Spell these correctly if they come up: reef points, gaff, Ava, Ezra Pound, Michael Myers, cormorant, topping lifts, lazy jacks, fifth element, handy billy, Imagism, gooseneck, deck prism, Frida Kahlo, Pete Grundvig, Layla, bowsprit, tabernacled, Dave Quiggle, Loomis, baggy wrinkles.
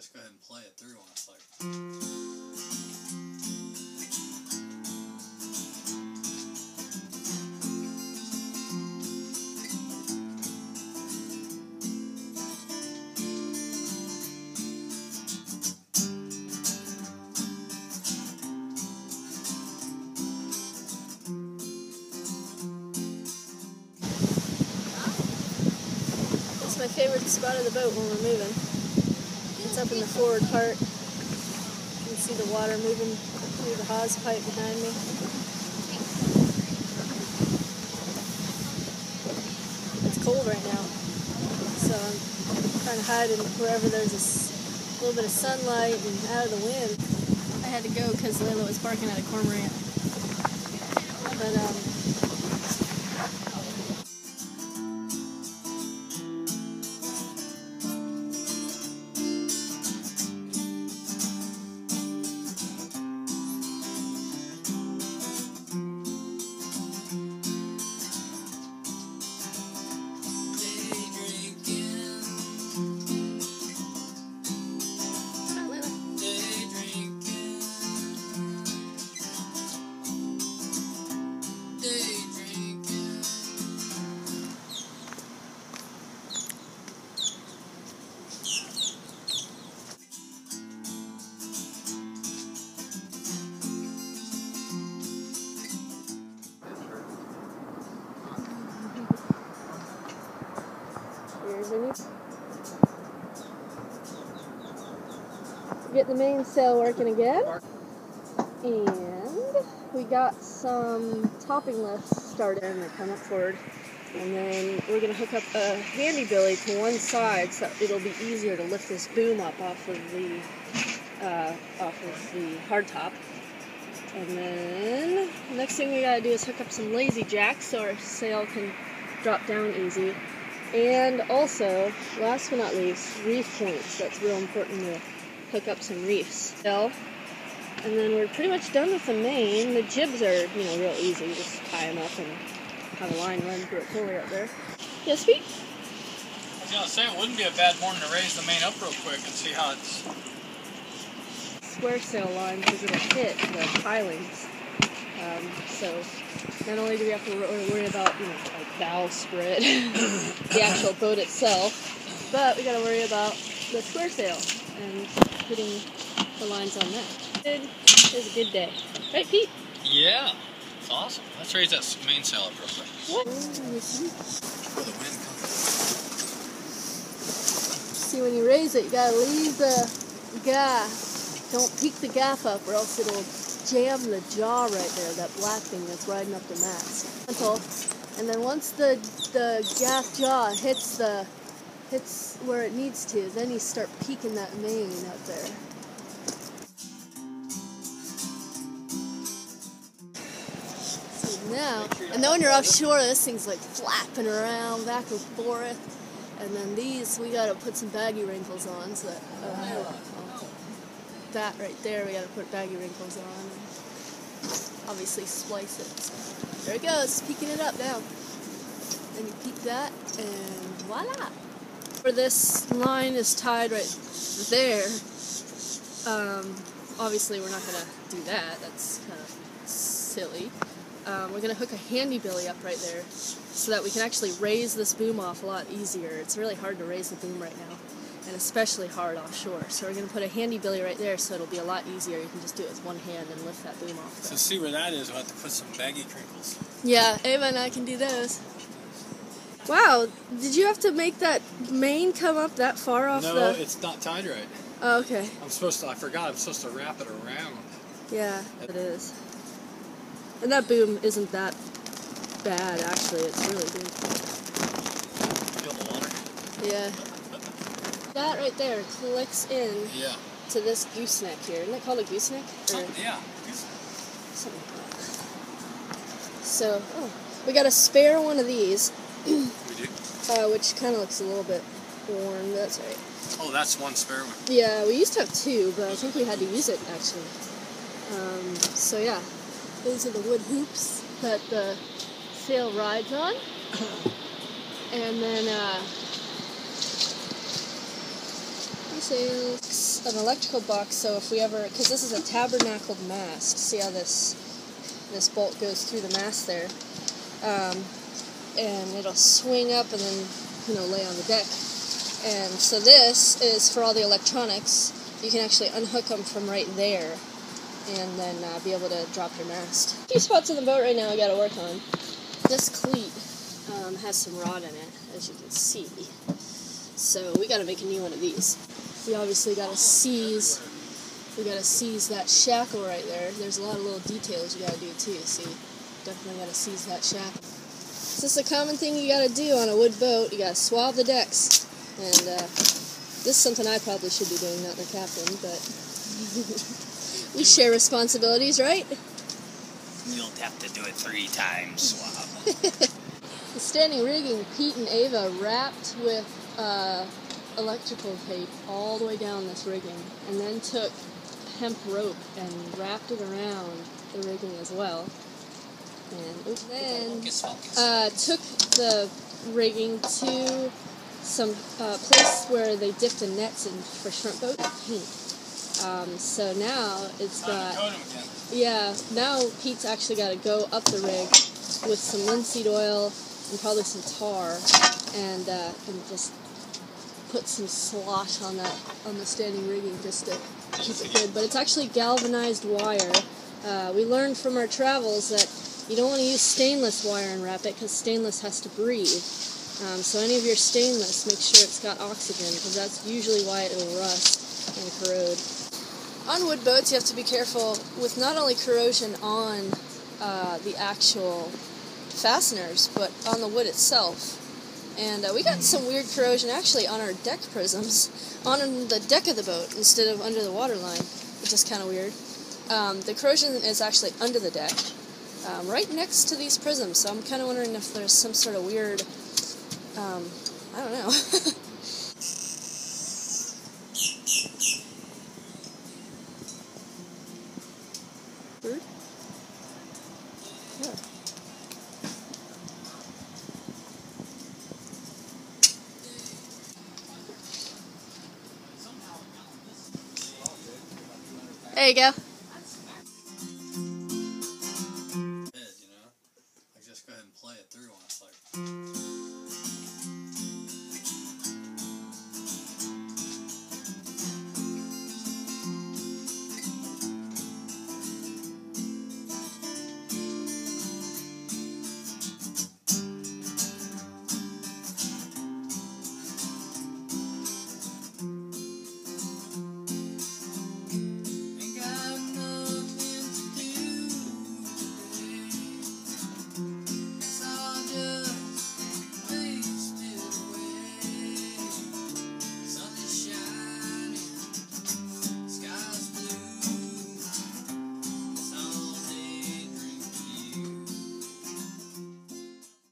just go ahead and play it through on a cycle. Favorite spot of the boat when we're moving. It's up in the forward part. You can see the water moving through the hose pipe behind me. It's cold right now, so I'm trying to hide in wherever there's a little bit of sunlight and out of the wind. I had to go because Layla was barking at a cormorant. But, get the mainsail working again, and we got some topping lifts started. I'm gonna come up forward, and then we're gonna hook up a handy billy to one side so it'll be easier to lift this boom up off of the hard top. And then the next thing we gotta do is hook up some lazy jacks so our sail can drop down easy. And also, last but not least, reef points. That's real important to hook up some reefs. And then we're pretty much done with the main. The jibs are, you know, real easy. You just tie them up and have a line run through it fully up there. Yes, Pete? I was gonna say, it wouldn't be a bad morning to raise the main up real quick and see how it's... Square sail line, because it'll hit the pilings. So not only do we have to worry about, you know, like bowsprit, the actual boat itself, but we got to worry about the square sail and putting the lines on that. It was a good day, right, Pete? Yeah, it's awesome. Let's raise that mainsail up real quick. What? See, when you raise it, you gotta leave the gaff. Don't peek the gaff up, or else it'll jam the jaw right there, that black thing that's riding up the mast. And then once the gaff jaw hits where it needs to, then you start peeking that main up there. So now, and then when you're offshore, this thing's like flapping around back and forth. And then these, we gotta put some baggy wrinkles on so that. That right there, we gotta put baggy wrinkles on and obviously splice it. So there it goes, peeking it up now. And you peek that, and voila! Where this line is tied right there, obviously we're not gonna do that, that's kind of silly. We're gonna hook a handy billy up right there so that we can actually raise this boom off a lot easier. It's really hard to raise the boom right now, and especially hard offshore. So we're going to put a handy billy right there so it'll be a lot easier. You can just do it with one hand and lift that boom off. So see where that is, we'll have to put some baggy wrinkles. Yeah, Ava and I can do those. Wow, did you have to make that main come up that far off No, it's not tied right. Oh, okay. I forgot I'm supposed to wrap it around. Yeah, it is. And that boom isn't that bad, actually. It's really good. Feel the water? Yeah. That right there clicks in to this gooseneck here. Isn't it called a gooseneck? Or yeah, gooseneck. Something like that. So, we got a spare one of these. We do? Which kind of looks a little bit worn, but that's right. Oh, that's one spare one. Yeah, we used to have two, but I think we had to use it, actually. So, yeah. These are the wood hoops that the sail rides on. And then, sails. An electrical box, so if we ever, because this is a tabernacled mast, see how this bolt goes through the mast there, and it'll swing up and then, you know, lay on the deck. And so this is for all the electronics. You can actually unhook them from right there and then be able to drop your mast. A few spots in the boat right now I gotta work on. This cleat has some rod in it, as you can see. So we gotta make a new one of these. We obviously gotta seize that shackle right there. There's a lot of little details you gotta do too, see? Definitely gotta seize that shackle. It's just a common thing you gotta do on a wood boat. You gotta swab the decks. And this is something I probably should be doing, not the captain, but... We share responsibilities, right? You'll have to do it 3 times, swab. The standing rigging, Pete and Ava wrapped with electrical tape all the way down this rigging, and then took hemp rope and wrapped it around the rigging as well. And then took the rigging to some place where they dipped the nets in for shrimp boat paint. So now it's got, yeah, now Pete's actually got to go up the rig with some linseed oil and probably some tar, and just put some slosh on that, on the standing rigging, just to keep it good. But it's actually galvanized wire. We learned from our travels that you don't want to use stainless wire and wrap it, because stainless has to breathe. So any of your stainless, make sure it's got oxygen, because that's usually why it will rust and corrode. On wood boats, you have to be careful with not only corrosion on the actual fasteners, but on the wood itself. And we got some weird corrosion actually on our deck prisms, on the deck of the boat instead of under the waterline, which is kind of weird. The corrosion is actually under the deck, right next to these prisms, so I'm kind of wondering if there's some sort of weird, I don't know. There you go.